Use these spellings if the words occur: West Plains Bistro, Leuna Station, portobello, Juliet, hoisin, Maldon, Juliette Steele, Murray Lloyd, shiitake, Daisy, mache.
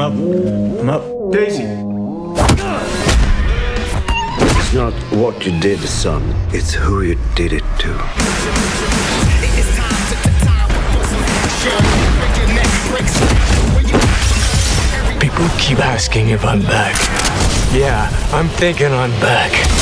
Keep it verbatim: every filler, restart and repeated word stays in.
I'm up. I'm up. Daisy. It's not what you did, son. It's who you did it to. People keep asking if I'm back. Yeah, I'm thinking I'm back.